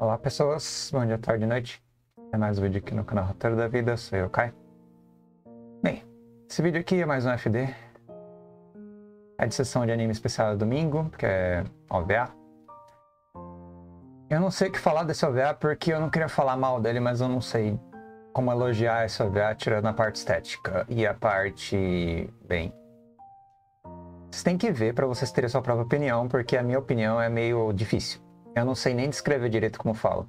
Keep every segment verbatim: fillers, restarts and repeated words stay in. Olá pessoas, bom dia, tarde e noite. É mais um vídeo aqui no canal Roteiro da Vida, sou eu, Kai. Bem, esse vídeo aqui é mais um F D. É de sessão de anime especial domingo, que é O V A. Eu não sei o que falar desse O V A porque eu não queria falar mal dele, mas eu não sei como elogiar esse O V A tirando a parte estética e a parte... bem... Vocês têm que ver para vocês terem a sua própria opinião, porque a minha opinião é meio difícil. Eu não sei nem descrever direito como falo.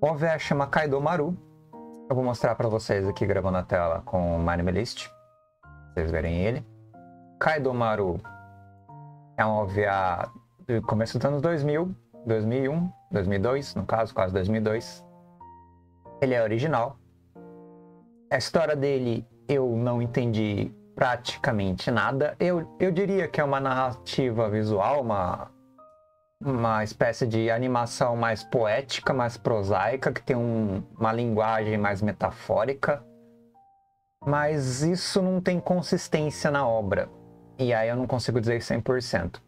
O O V A chama Kaido Maru. Eu vou mostrar pra vocês aqui gravando a tela com o anime list, pra vocês verem ele. Kaido Maru é um O V A do começo dos anos dois mil, dois mil e um, dois mil e dois, no caso, quase dois mil e dois. Ele é original. A história dele eu não entendi praticamente nada. Eu, eu diria que é uma narrativa visual, uma... uma espécie de animação mais poética, mais prosaica, que tem um, uma linguagem mais metafórica. Mas isso não tem consistência na obra. E aí eu não consigo dizer cem por cento.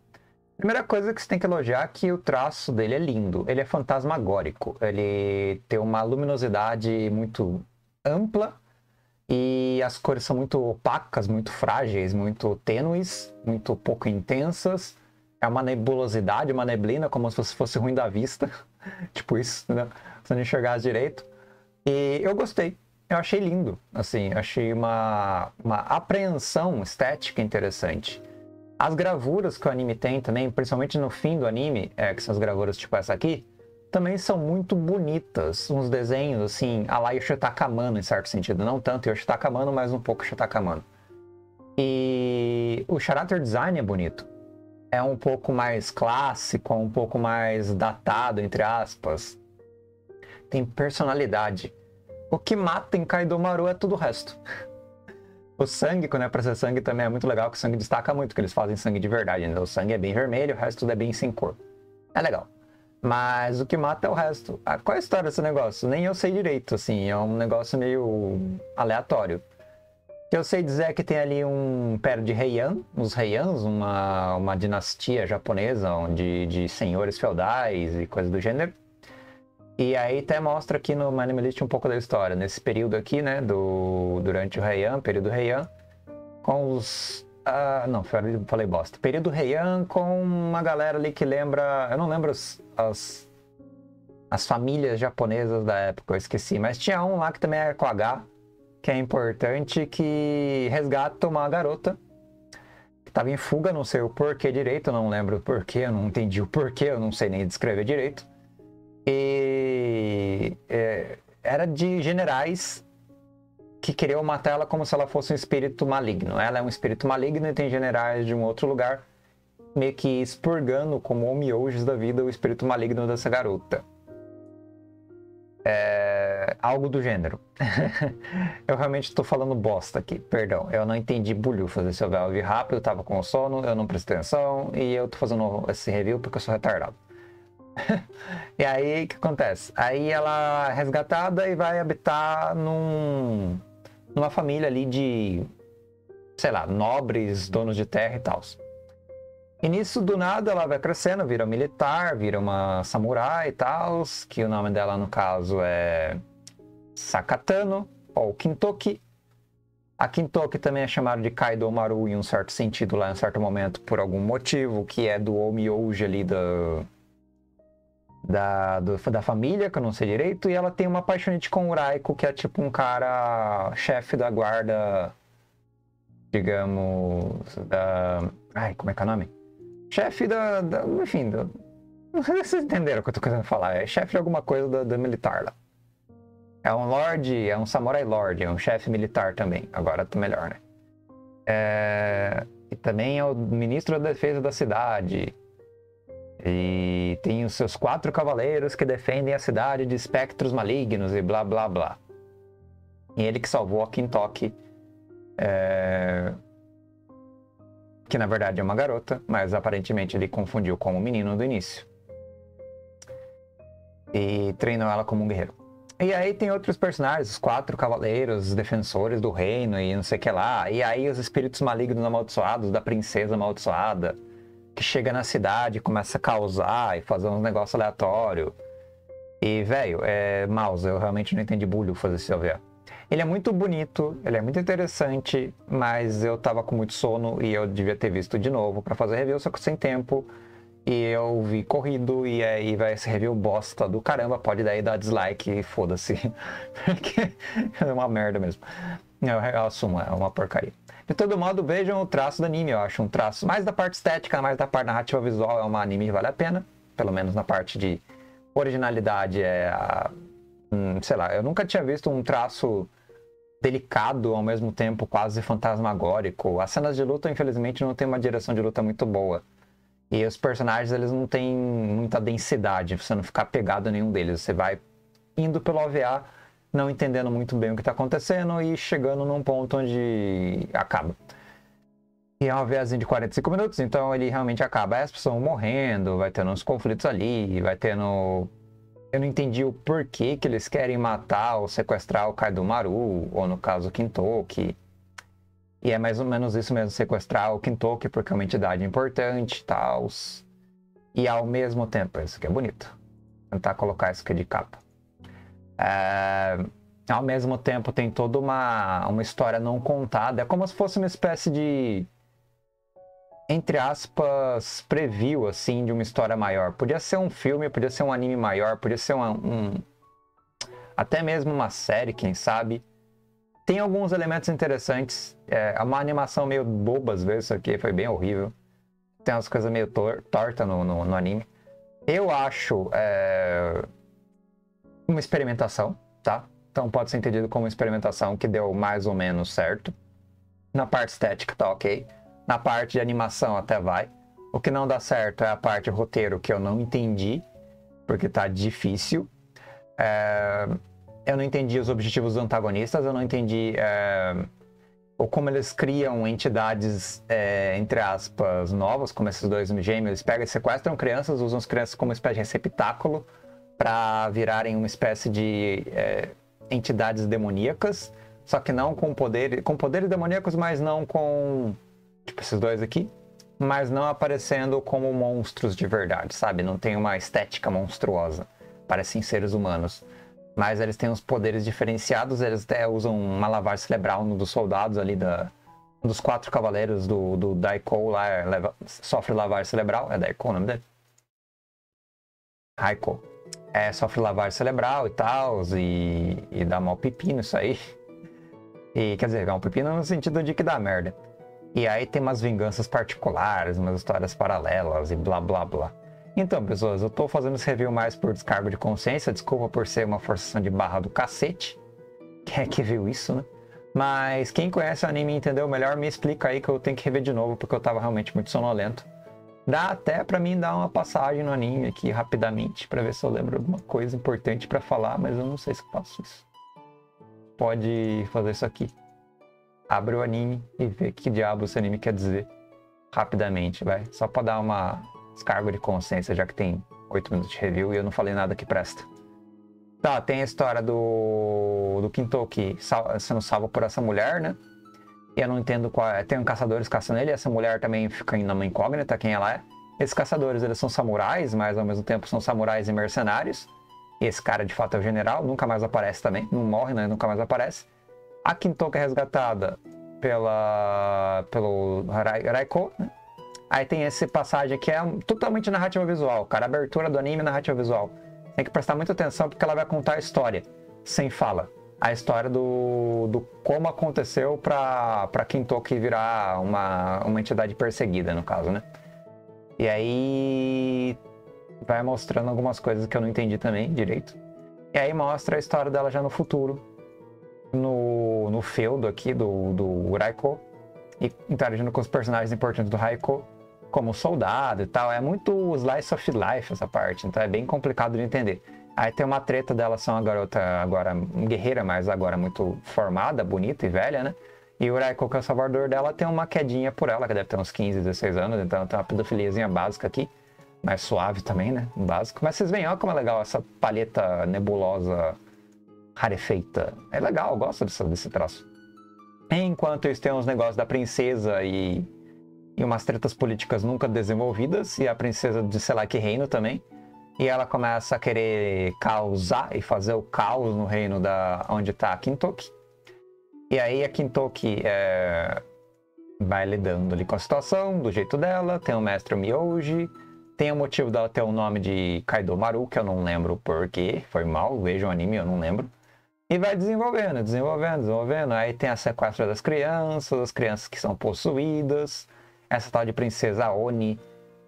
Primeira coisa que você tem que elogiar é que o traço dele é lindo. Ele é fantasmagórico. Ele tem uma luminosidade muito ampla. E as cores são muito opacas, muito frágeis, muito tênues, muito pouco intensas. É uma nebulosidade, uma neblina, como se fosse ruim da vista. Tipo isso, né? Se não enxergasse direito. E eu gostei. Eu achei lindo. Assim, achei uma, uma apreensão estética interessante. As gravuras que o anime tem também, principalmente no fim do anime, é, que são as gravuras tipo essa aqui, também são muito bonitas. Uns desenhos, assim, a lá Yoshitaka Amano, em certo sentido. Não tanto Yoshitaka Amano, mas um pouco Yoshitaka Amano. E o character design é bonito. É um pouco mais clássico, um pouco mais datado, entre aspas. Tem personalidade. O que mata em Kaido Maru é tudo o resto. O sangue, quando é pra ser sangue, também é muito legal, que o sangue destaca muito, que eles fazem sangue de verdade, né? O sangue é bem vermelho, o resto tudo é bem sem cor. É legal. Mas o que mata é o resto. Ah, qual é a história desse negócio? Nem eu sei direito, assim. É um negócio meio aleatório. O que eu sei dizer é que tem ali um pé de Heian, os Heians, uma, uma dinastia japonesa onde, de senhores feudais e coisas do gênero. E aí até mostra aqui no anime list um pouco da história, nesse período aqui, né, do, durante o Heian, período Heian, com os... Uh, não, falei bosta. Período Heian com uma galera ali que lembra... Eu não lembro as, as, as famílias japonesas da época, eu esqueci, mas tinha um lá que também era com H, que é importante, que resgata uma garota que estava em fuga, não sei o porquê direito, eu não lembro o porquê, eu não entendi o porquê, eu não sei nem descrever direito. E é, era de generais que queriam matar ela como se ela fosse um espírito maligno. Ela é um espírito maligno e tem generais de um outro lugar meio que expurgando como Onmyōjis da vida o espírito maligno dessa garota. É, algo do gênero. Eu realmente estou falando bosta aqui, perdão. Eu não entendi bulhufas desse O V A. Eu vi rápido, eu estava com sono, eu não prestei atenção e eu estou fazendo esse review porque eu sou retardado. E aí, o que acontece? Aí ela é resgatada e vai habitar num, numa família ali de, sei lá, nobres, donos de terra e tal. E nisso, do nada, ela vai crescendo, vira um militar, vira uma samurai e tal, que o nome dela, no caso, é Sakata no ou Kintoki. A Kintoki também é chamada de Kaido Maru em um certo sentido lá, em um certo momento, por algum motivo, que é do Onmyōji ali do, da, do, da família, que eu não sei direito, e ela tem uma apaixonite com o Uraiko, que é tipo um cara chefe da guarda, digamos, da... Ai, como é que é o nome? Chefe da, da... Enfim, da, não sei se vocês entenderam o que eu tô querendo falar. É chefe de alguma coisa da, da militar lá. É um lord, é um samurai lord, é um chefe militar também. Agora tô melhor, né? É, e também é o ministro da defesa da cidade. E tem os seus quatro cavaleiros que defendem a cidade de espectros malignos e blá blá blá. E ele que salvou a Kintoki. É... Que na verdade é uma garota, mas aparentemente ele confundiu com o menino do início. E treinou ela como um guerreiro. E aí tem outros personagens, os quatro cavaleiros, os defensores do reino e não sei o que lá. E aí os espíritos malignos amaldiçoados, da princesa amaldiçoada, que chega na cidade e começa a causar e fazer uns negócios aleatórios. E, velho, é... Mouse, eu realmente não entendi bulho fazer esse O V A. Ele é muito bonito, ele é muito interessante, mas eu tava com muito sono e eu devia ter visto de novo pra fazer review, só que sem tempo. E eu vi corrido, e aí vai esse review bosta do caramba, pode daí dar dislike e foda-se. Porque é uma merda mesmo. Eu, eu assumo, é uma porcaria. De todo modo, vejam o traço do anime, eu acho um traço mais da parte estética, mais da parte narrativa visual, é um anime que vale a pena. Pelo menos na parte de originalidade, é a... Hum, sei lá, eu nunca tinha visto um traço delicado, ao mesmo tempo quase fantasmagórico. As cenas de luta, infelizmente, não tem uma direção de luta muito boa. E os personagens, eles não têm muita densidade, você não ficar pegado a nenhum deles. Você vai indo pelo O V A, não entendendo muito bem o que está acontecendo e chegando num ponto onde acaba. E é um OVAzinho de quarenta e cinco minutos, então ele realmente acaba. As pessoas vão morrendo, vai tendo uns conflitos ali, vai tendo... Eu não entendi o porquê que eles querem matar ou sequestrar o Kaidomaru, ou no caso o Kintoki. E é mais ou menos isso mesmo, sequestrar o Kintoki porque é uma entidade importante e tal. E ao mesmo tempo, isso aqui é bonito. Vou tentar colocar isso aqui de capa. É, ao mesmo tempo tem toda uma, uma história não contada. É como se fosse uma espécie de, entre aspas, preview assim, de uma história maior. Podia ser um filme, podia ser um anime maior, podia ser uma, um... até mesmo uma série, quem sabe. Tem alguns elementos interessantes, é uma animação meio boba às vezes, isso aqui foi bem horrível. Tem umas coisas meio tor torta no, no, no anime. Eu acho é... uma experimentação, tá? Então pode ser entendido como experimentação que deu mais ou menos certo. Na parte estética tá ok, na parte de animação até vai. O que não dá certo é a parte roteiro que eu não entendi, porque tá difícil. É... Eu não entendi os objetivos dos antagonistas, eu não entendi é, ou como eles criam entidades, é, entre aspas, novas, como esses dois gêmeos. Eles pegam e sequestram crianças, usam as crianças como uma espécie de receptáculo para virarem uma espécie de é, entidades demoníacas, só que não com poder, com poderes demoníacos, mas não com, tipo esses dois aqui, mas não aparecendo como monstros de verdade, sabe? Não tem uma estética monstruosa, parecem seres humanos. Mas eles têm uns poderes diferenciados, eles até usam uma lavagem cerebral no dos soldados ali, da, dos quatro cavaleiros do, do Daikou lá, leva, sofre lavagem cerebral, é Daikou o nome dele? Raikou. É, sofre lavagem cerebral e tal, e, e dá mal pepino isso aí. E, quer dizer, dá mal pepino no sentido de que dá merda. E aí tem umas vinganças particulares, umas histórias paralelas e blá blá blá. Então, pessoas, eu tô fazendo esse review mais por descargo de consciência, desculpa por ser uma forçação de barra do cacete. Quem é que viu isso, né? Mas quem conhece o anime e entendeu melhor, me explica aí que eu tenho que rever de novo, porque eu tava realmente muito sonolento. Dá até pra mim dar uma passagem no anime aqui, rapidamente, pra ver se eu lembro alguma coisa importante pra falar, mas eu não sei se eu faço isso. Pode fazer isso aqui. Abre o anime e vê que diabo esse anime quer dizer. Rapidamente, vai. Só pra dar uma... descargo de consciência, já que tem oito minutos de review e eu não falei nada que presta. Tá, tem a história do, do Kintoki sal, sendo salvo por essa mulher, né? E eu não entendo qual é. Tem um caçadores caçando ele, essa mulher também fica ainda uma incógnita quem ela é. Esses caçadores, eles são samurais, mas ao mesmo tempo são samurais e mercenários. E esse cara de fato é o general, nunca mais aparece também. Não morre, né? Nunca mais aparece. A Kintoki é resgatada pela, pelo Raikou, né? Aí tem essa passagem que é totalmente narrativa visual, cara. A abertura do anime é narrativa visual. Tem que prestar muita atenção porque ela vai contar a história, sem fala. A história do, do como aconteceu pra, pra Kintoki virar uma, uma entidade perseguida, no caso, né? E aí vai mostrando algumas coisas que eu não entendi também direito. E aí mostra a história dela já no futuro, no, no feudo aqui do, do Uraiko, e interagindo com os personagens importantes do Raikou, como soldado e tal. É muito slice of life essa parte, então é bem complicado de entender. Aí tem uma treta dela, são uma garota agora guerreira, mas agora muito formada, bonita e velha, né? E o Raikou, que é o salvador dela, tem uma quedinha por ela, que deve ter uns quinze, dezesseis anos, então tem uma pedofiliazinha básica aqui, mas suave também, né? Básico. Mas vocês veem, olha como é legal essa paleta nebulosa, rarefeita. É legal, eu gosto desse, desse traço. Enquanto isso, tem uns negócios da princesa e, e umas tretas políticas nunca desenvolvidas, e a princesa de sei lá que reino também. E ela começa a querer causar e fazer o caos no reino da onde está a Kintoki. E aí a Kintoki é... vai lidando ali com a situação, do jeito dela. Tem o mestre Onmyōji. Tem o motivo dela ter o nome de Kaido Maru, que eu não lembro porquê. Foi mal, vejo o anime, eu não lembro. E vai desenvolvendo, desenvolvendo, desenvolvendo. Aí tem a sequestra das crianças, as crianças que são possuídas. Essa tal de princesa Oni,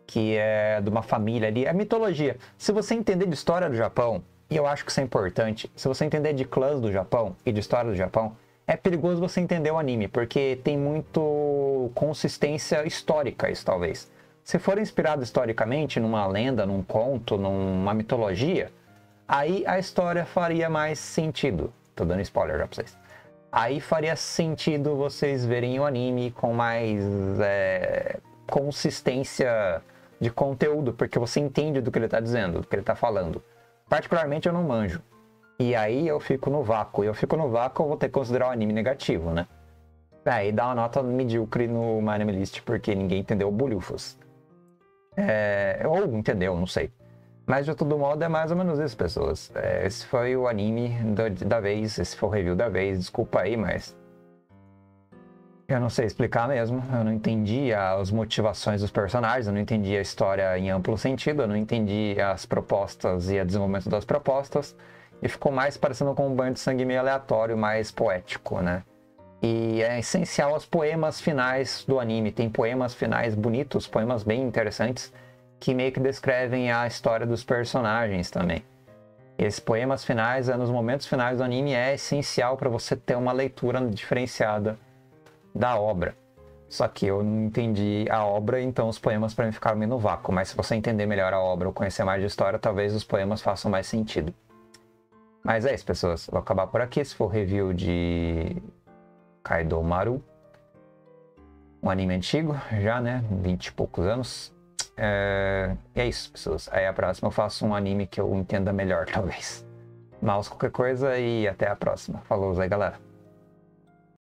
que é de uma família ali, é mitologia. Se você entender de história do Japão, e eu acho que isso é importante, se você entender de clãs do Japão e de história do Japão, é perigoso você entender o anime, porque tem muito consistência histórica isso, talvez. Se for inspirado historicamente numa lenda, num conto, numa mitologia, aí a história faria mais sentido. Tô dando spoiler já pra vocês. Aí faria sentido vocês verem o anime com mais é, consistência de conteúdo, porque você entende do que ele tá dizendo, do que ele tá falando. Particularmente eu não manjo. E aí eu fico no vácuo. E eu fico no vácuo, eu vou ter que considerar o anime negativo, né? Aí dá uma nota medíocre no My Anime List, porque ninguém entendeu o bolhufas. É, ou entendeu, não sei. Mas de todo modo é mais ou menos isso, pessoas. É, esse foi o anime do, da vez, esse foi o review da vez, desculpa aí, mas... eu não sei explicar mesmo, eu não entendi as motivações dos personagens, eu não entendi a história em amplo sentido, eu não entendi as propostas e o desenvolvimento das propostas, e ficou mais parecendo com um banho de sangue meio aleatório, mais poético, né? E é essencial os poemas finais do anime, tem poemas finais bonitos, poemas bem interessantes, que meio que descrevem a história dos personagens também. Esses poemas finais, nos momentos finais do anime, é essencial para você ter uma leitura diferenciada da obra. Só que eu não entendi a obra, então os poemas para mim ficaram meio no vácuo. Mas se você entender melhor a obra ou conhecer mais de história, talvez os poemas façam mais sentido. Mas é isso, pessoas. Vou acabar por aqui. Esse foi o review de Kaido Maru. Um anime antigo, já, né? vinte e poucos anos. É... E é isso, pessoas. Aí a próxima eu faço um anime que eu entenda melhor, talvez. Mas qualquer coisa e até a próxima. Falou aí, galera.